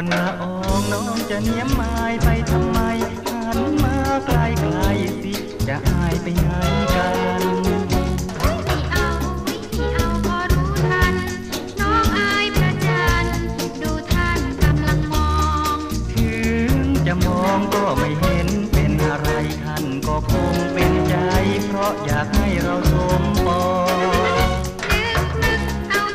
วนละอองน้องจะเนียมไม้ไปทำไมหันมาไกลไกลสิจะอายไปไหนกันไม่เอาพอรู้ทันน้องอายประจันดูท่านกำลังมองถึงจะมองก็ไม่เห็นเป็นอะไรท่านก็คงเป็นใจเพราะอยากให้เราสมปองเร